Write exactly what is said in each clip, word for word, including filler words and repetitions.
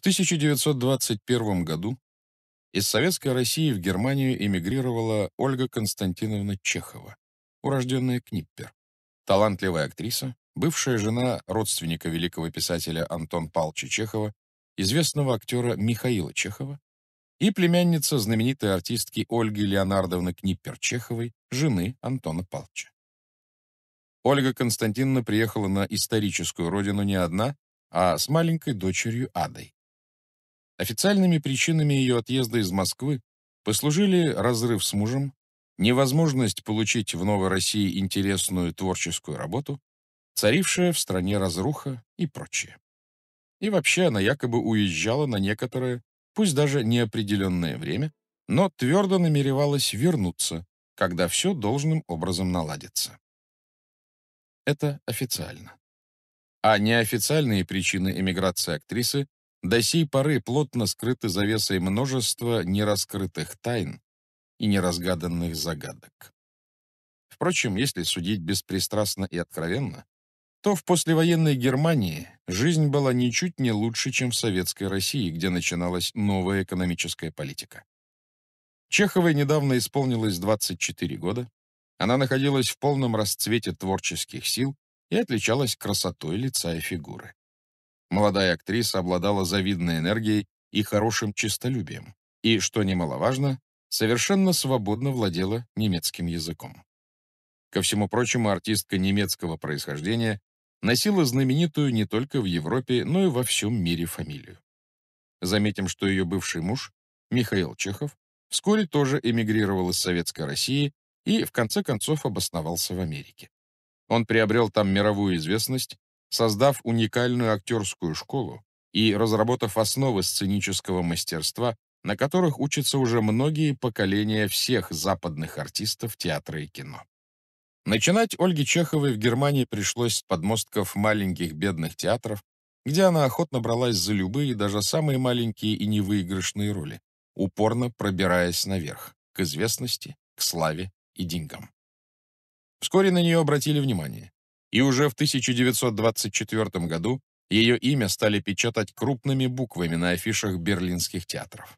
В тысяча девятьсот двадцать первом году из Советской России в Германию эмигрировала Ольга Константиновна Чехова, урожденная Книппер, талантливая актриса, бывшая жена родственника великого писателя Антона Палчи Чехова, известного актера Михаила Чехова, и племянница знаменитой артистки Ольги Леонардовны Книппер Чеховой, жены Антона Палча. Ольга Константиновна приехала на историческую родину не одна, а с маленькой дочерью Адой. Официальными причинами ее отъезда из Москвы послужили разрыв с мужем, невозможность получить в Новой России интересную творческую работу, царившая в стране разруха и прочее. И вообще она якобы уезжала на некоторое, пусть даже неопределенное время, но твердо намеревалась вернуться, когда все должным образом наладится. Это официально. А неофициальные причины эмиграции актрисы до сей поры плотно скрыты завесой множества нераскрытых тайн и неразгаданных загадок. Впрочем, если судить беспристрастно и откровенно, то в послевоенной Германии жизнь была ничуть не лучше, чем в Советской России, где начиналась новая экономическая политика. Чеховой недавно исполнилось двадцать четыре года, она находилась в полном расцвете творческих сил и отличалась красотой лица и фигуры. Молодая актриса обладала завидной энергией и хорошим честолюбием, и, что немаловажно, совершенно свободно владела немецким языком. Ко всему прочему, артистка немецкого происхождения носила знаменитую не только в Европе, но и во всем мире фамилию. Заметим, что ее бывший муж, Михаил Чехов, вскоре тоже эмигрировал из Советской России и, в конце концов, обосновался в Америке. Он приобрел там мировую известность, создав уникальную актерскую школу и разработав основы сценического мастерства, на которых учатся уже многие поколения всех западных артистов театра и кино. Начинать Ольге Чеховой в Германии пришлось с подмостков маленьких бедных театров, где она охотно бралась за любые, даже самые маленькие и невыигрышные роли, упорно пробираясь наверх, к известности, к славе и деньгам. Вскоре на нее обратили внимание, и уже в тысяча девятьсот двадцать четвёртом году ее имя стали печатать крупными буквами на афишах берлинских театров.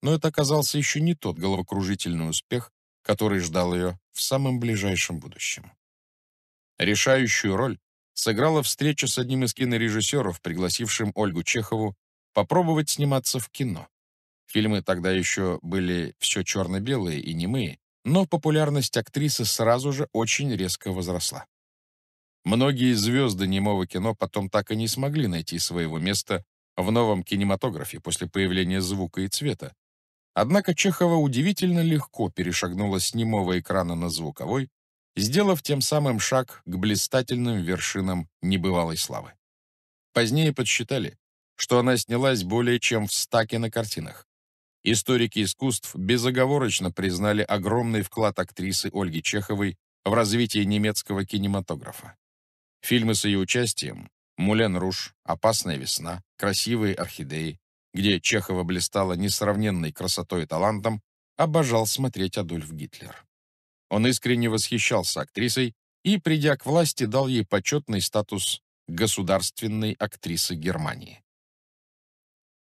Но это оказался еще не тот головокружительный успех, который ждал ее в самом ближайшем будущем. Решающую роль сыграла встреча с одним из кинорежиссеров, пригласившим Ольгу Чехову попробовать сниматься в кино. Фильмы тогда еще были все черно-белые и немые, но популярность актрисы сразу же очень резко возросла. Многие звезды немого кино потом так и не смогли найти своего места в новом кинематографе после появления звука и цвета. Однако Чехова удивительно легко перешагнула с немого экрана на звуковой, сделав тем самым шаг к блистательным вершинам небывалой славы. Позднее подсчитали, что она снялась более чем в ста кинокартинах. Историки искусств безоговорочно признали огромный вклад актрисы Ольги Чеховой в развитие немецкого кинематографа. Фильмы с ее участием «Мулен Руш», «Опасная весна», «Красивые орхидеи», где Чехова блистала несравненной красотой и талантом, обожал смотреть Адольф Гитлер. Он искренне восхищался актрисой и, придя к власти, дал ей почетный статус государственной актрисы Германии.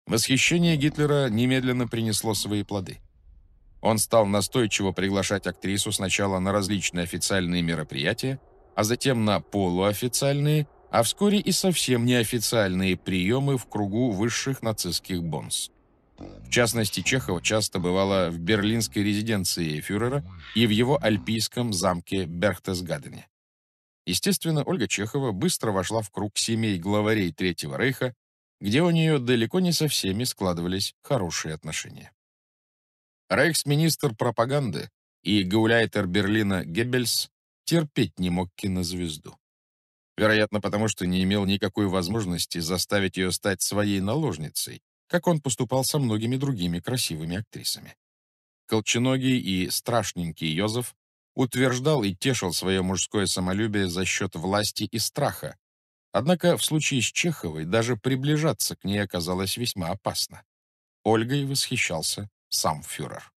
Восхищение Гитлера немедленно принесло свои плоды. Он стал настойчиво приглашать актрису сначала на различные официальные мероприятия, а затем на полуофициальные, а вскоре и совсем неофициальные приемы в кругу высших нацистских бонс. В частности, Чехова часто бывала в берлинской резиденции фюрера и в его альпийском замке Берхтесгадене. Естественно, Ольга Чехова быстро вошла в круг семей главарей Третьего Рейха, где у нее далеко не со всеми складывались хорошие отношения. Рейхсминистр пропаганды и гауляйтер Берлина Геббельс терпеть не мог кинозвезду. Вероятно, потому что не имел никакой возможности заставить ее стать своей наложницей, как он поступал со многими другими красивыми актрисами. Колченогий и страшненький Йозеф утверждал и тешил свое мужское самолюбие за счет власти и страха, однако в случае с Чеховой даже приближаться к ней оказалось весьма опасно. Ольгой восхищался сам фюрер.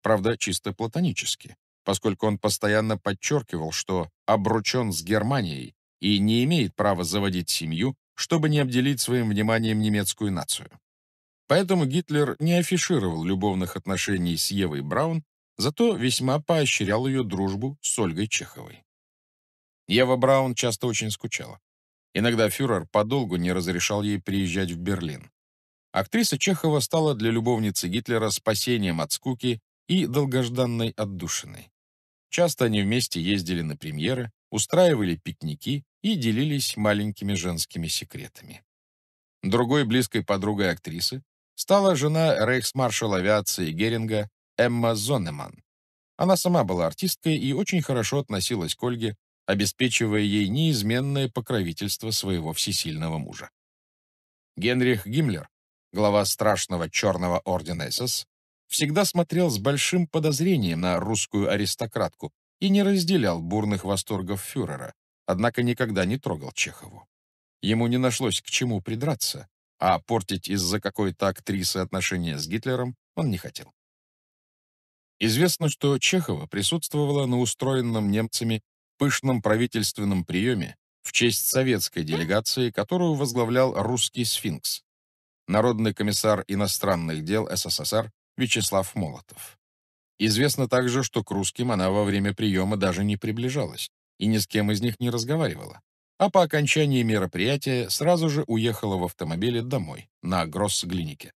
Правда, чисто платонически, поскольку он постоянно подчеркивал, что обручен с Германией и не имеет права заводить семью, чтобы не обделить своим вниманием немецкую нацию. Поэтому Гитлер не афишировал любовных отношений с Евой Браун, зато весьма поощрял ее дружбу с Ольгой Чеховой. Ева Браун часто очень скучала. Иногда фюрер подолгу не разрешал ей приезжать в Берлин. Актриса Чехова стала для любовницы Гитлера спасением от скуки и долгожданной отдушиной. Часто они вместе ездили на премьеры, устраивали пикники и делились маленькими женскими секретами. Другой близкой подругой актрисы стала жена рейхсмаршала авиации Геринга Эмма Зонеман. Она сама была артисткой и очень хорошо относилась к Ольге, обеспечивая ей неизменное покровительство своего всесильного мужа. Генрих Гиммлер, глава страшного черного ордена эс эс, всегда смотрел с большим подозрением на русскую аристократку и не разделял бурных восторгов фюрера, однако никогда не трогал Чехову. Ему не нашлось к чему придраться, а портить из-за какой-то актрисы отношения с Гитлером он не хотел. Известно, что Чехова присутствовала на устроенном немцами пышном правительственном приеме в честь советской делегации, которую возглавлял русский сфинкс, народный комиссар иностранных дел эс эс эс эр Вячеслав Молотов. Известно также, что к русским она во время приема даже не приближалась и ни с кем из них не разговаривала, а по окончании мероприятия сразу же уехала в автомобиле домой, на Гросс-Глинике.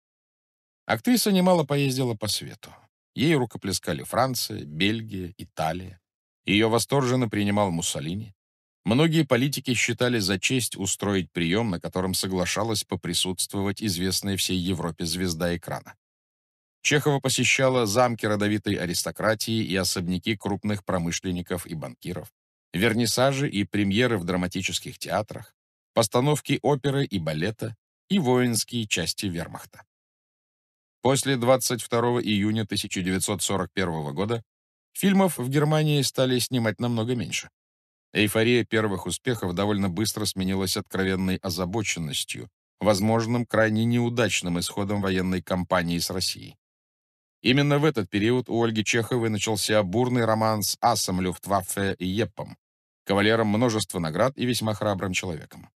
Актриса немало поездила по свету. Ей рукоплескали Франция, Бельгия, Италия. Ее восторженно принимал Муссолини. Многие политики считали за честь устроить прием, на котором соглашалась поприсутствовать известная всей Европе звезда экрана. Чехова посещала замки родовитой аристократии и особняки крупных промышленников и банкиров, вернисажи и премьеры в драматических театрах, постановки оперы и балета и воинские части вермахта. После двадцать второго июня тысяча девятьсот сорок первого года фильмов в Германии стали снимать намного меньше. Эйфория первых успехов довольно быстро сменилась откровенной озабоченностью, возможным крайне неудачным исходом военной кампании с Россией. Именно в этот период у Ольги Чеховой начался бурный роман с асом Люфтваффе и Еппом, кавалером множества наград и весьма храбрым человеком.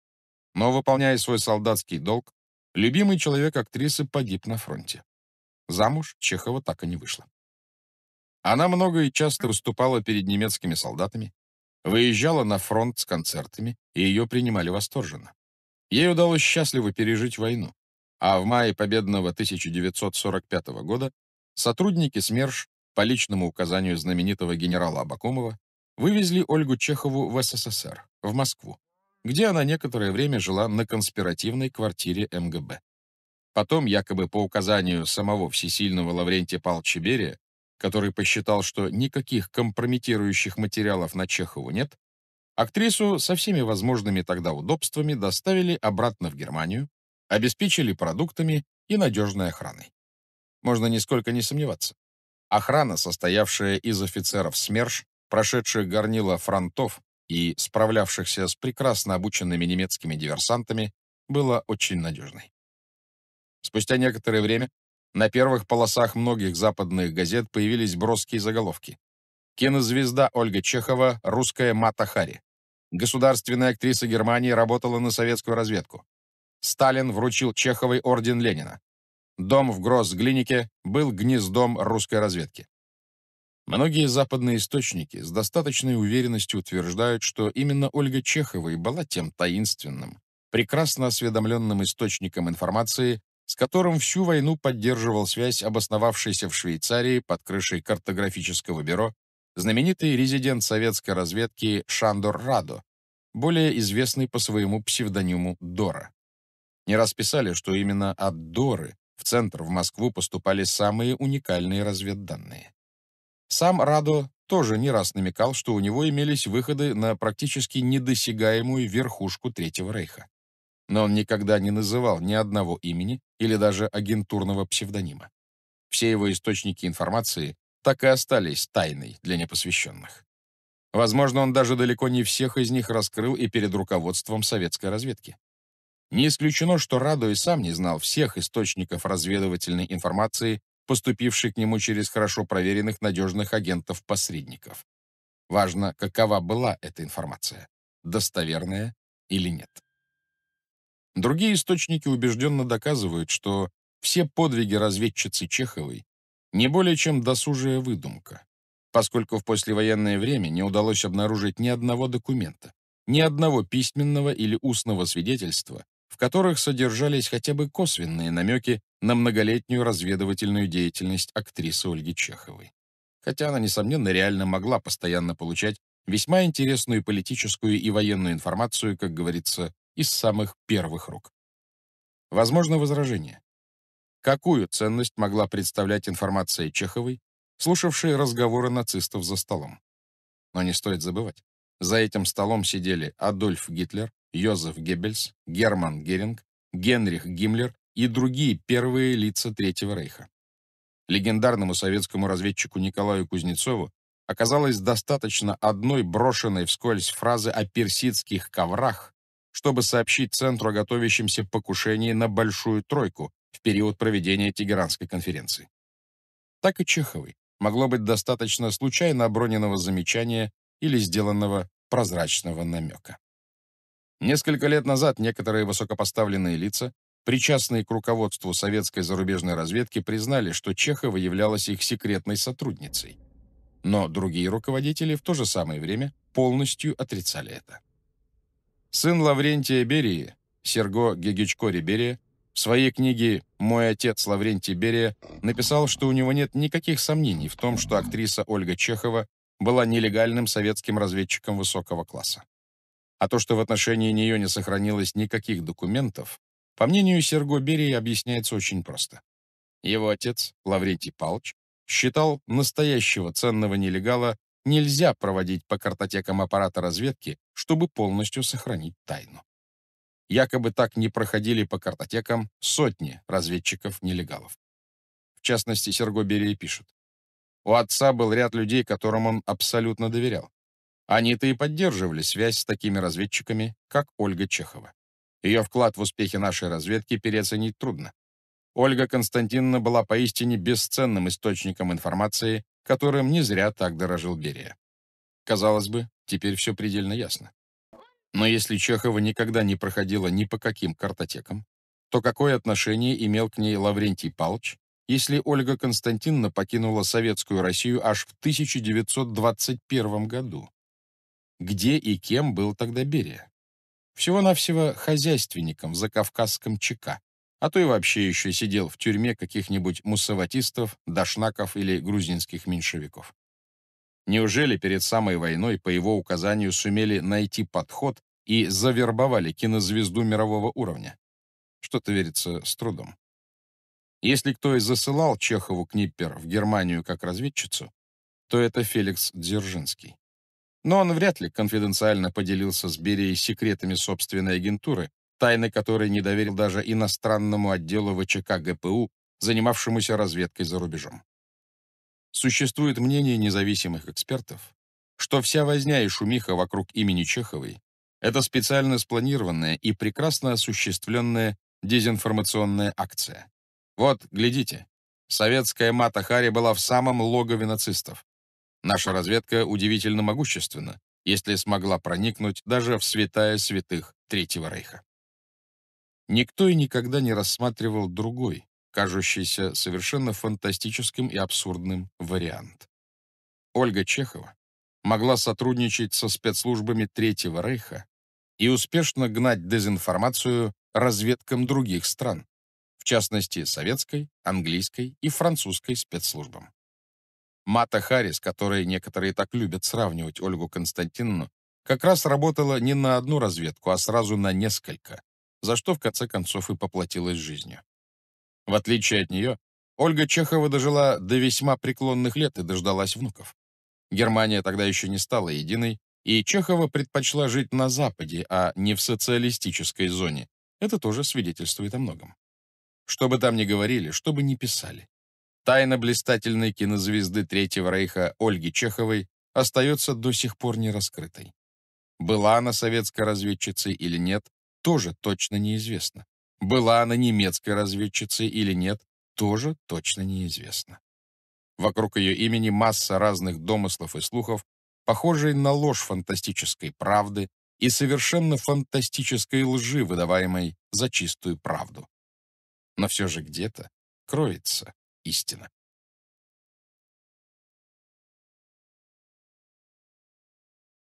Но, выполняя свой солдатский долг, любимый человек актрисы погиб на фронте. Замуж Чехова так и не вышла. Она много и часто выступала перед немецкими солдатами, выезжала на фронт с концертами, и ее принимали восторженно. Ей удалось счастливо пережить войну, а в мае победного тысяча девятьсот сорок пятого года сотрудники СМЕРШ по личному указанию знаменитого генерала Абакумова вывезли Ольгу Чехову в эс эс эс эр, в Москву, где она некоторое время жила на конспиративной квартире эм гэ бэ. Потом, якобы по указанию самого всесильного Лаврентия Палыча Берия, который посчитал, что никаких компрометирующих материалов на Чехову нет, актрису со всеми возможными тогда удобствами доставили обратно в Германию, обеспечили продуктами и надежной охраной. Можно нисколько не сомневаться. Охрана, состоявшая из офицеров СМЕРШ, прошедших горнила фронтов и справлявшихся с прекрасно обученными немецкими диверсантами, была очень надежной. Спустя некоторое время на первых полосах многих западных газет появились броские заголовки. Кинозвезда Ольга Чехова, русская Мата Харрис. Государственная актриса Германии работала на советскую разведку. Сталин вручил Чеховой орден Ленина. Дом в Гросс-Глинике был гнездом русской разведки. Многие западные источники с достаточной уверенностью утверждают, что именно Ольга Чехова и была тем таинственным, прекрасно осведомленным источником информации, с которым всю войну поддерживал связь обосновавшийся в Швейцарии под крышей картографического бюро знаменитый резидент советской разведки Шандор Радо, более известный по своему псевдониму Дора. Не раз писали, что именно от Доры в центр в Москву поступали самые уникальные разведданные. Сам Радо тоже не раз намекал, что у него имелись выходы на практически недосягаемую верхушку Третьего Рейха. Но он никогда не называл ни одного имени или даже агентурного псевдонима. Все его источники информации так и остались тайной для непосвященных. Возможно, он даже далеко не всех из них раскрыл и перед руководством советской разведки. Не исключено, что Радо и сам не знал всех источников разведывательной информации, поступившей к нему через хорошо проверенных надежных агентов-посредников. Важно, какова была эта информация, достоверная или нет. Другие источники убежденно доказывают, что все подвиги разведчицы Чеховой не более чем досужая выдумка, поскольку в послевоенное время не удалось обнаружить ни одного документа, ни одного письменного или устного свидетельства, в которых содержались хотя бы косвенные намеки на многолетнюю разведывательную деятельность актрисы Ольги Чеховой. Хотя она, несомненно, реально могла постоянно получать весьма интересную политическую и военную информацию, как говорится, из самых первых рук. Возможно возражение. Какую ценность могла представлять информация Чеховой, слушавшей разговоры нацистов за столом? Но не стоит забывать, за этим столом сидели Адольф Гитлер, Йозеф Геббельс, Герман Геринг, Генрих Гиммлер и другие первые лица Третьего рейха. Легендарному советскому разведчику Николаю Кузнецову оказалось достаточно одной брошенной вскользь фразы о персидских коврах, чтобы сообщить Центру о готовящемся покушении на Большую Тройку в период проведения Тегеранской конференции. Так и Чеховой могло быть достаточно случайно оброненного замечания или сделанного прозрачного намека. Несколько лет назад некоторые высокопоставленные лица, причастные к руководству советской зарубежной разведки, признали, что Чехова являлась их секретной сотрудницей. Но другие руководители в то же самое время полностью отрицали это. Сын Лаврентия Берии, Серго Гегичко-Рибериа, в своей книге «Мой отец Лаврентий Берия» написал, что у него нет никаких сомнений в том, что актриса Ольга Чехова была нелегальным советским разведчиком высокого класса. А то, что в отношении нее не сохранилось никаких документов, по мнению Серго Берии, объясняется очень просто. Его отец, Лаврентий Палыч, считал, настоящего ценного нелегала нельзя проводить по картотекам аппарата разведки, чтобы полностью сохранить тайну. Якобы так не проходили по картотекам сотни разведчиков-нелегалов. В частности, Серго Берия пишет: «У отца был ряд людей, которым он абсолютно доверял. Они-то и поддерживали связь с такими разведчиками, как Ольга Чехова. Ее вклад в успехи нашей разведки переоценить трудно. Ольга Константиновна была поистине бесценным источником информации, которым не зря так дорожил Берия». Казалось бы, теперь все предельно ясно. Но если Чехова никогда не проходила ни по каким картотекам, то какое отношение имел к ней Лаврентий Палыч, если Ольга Константиновна покинула Советскую Россию аж в тысяча девятьсот двадцать первом году? Где и кем был тогда Берия? Всего-навсего хозяйственником в закавказском ЧК, а то и вообще еще сидел в тюрьме каких-нибудь муссаватистов, дашнаков или грузинских меньшевиков. Неужели перед самой войной по его указанию сумели найти подход и завербовали кинозвезду мирового уровня? Что-то верится с трудом. Если кто и засылал Чехову Книппер в Германию как разведчицу, то это Феликс Дзержинский. Но он вряд ли конфиденциально поделился с Берией секретами собственной агентуры, тайны которой не доверил даже иностранному отделу ВЧК ГПУ, занимавшемуся разведкой за рубежом. Существует мнение независимых экспертов, что вся возня и шумиха вокруг имени Чеховой – это специально спланированная и прекрасно осуществленная дезинформационная акция. Вот, глядите, советская Мата Харрис была в самом логове нацистов. Наша разведка удивительно могущественна, если смогла проникнуть даже в святая святых Третьего рейха. Никто и никогда не рассматривал другой, кажущийся совершенно фантастическим и абсурдным вариант. Ольга Чехова могла сотрудничать со спецслужбами Третьего рейха и успешно гнать дезинформацию разведкам других стран, в частности, советской, английской и французской спецслужбам. Мата Харрис, которой некоторые так любят сравнивать Ольгу Константиновну, как раз работала не на одну разведку, а сразу на несколько, за что в конце концов и поплатилась жизнью. В отличие от нее, Ольга Чехова дожила до весьма преклонных лет и дождалась внуков. Германия тогда еще не стала единой, и Чехова предпочла жить на Западе, а не в социалистической зоне. Это тоже свидетельствует о многом. Что бы там ни говорили, что бы ни писали, тайна блистательной кинозвезды Третьего рейха Ольги Чеховой остается до сих пор не раскрытой. Была она советской разведчицей или нет, тоже точно неизвестно. Была она немецкой разведчицей или нет, тоже точно неизвестно. Вокруг ее имени масса разных домыслов и слухов, похожие на ложь фантастической правды, и совершенно фантастической лжи, выдаваемой за чистую правду. Но все же где-то кроется истина.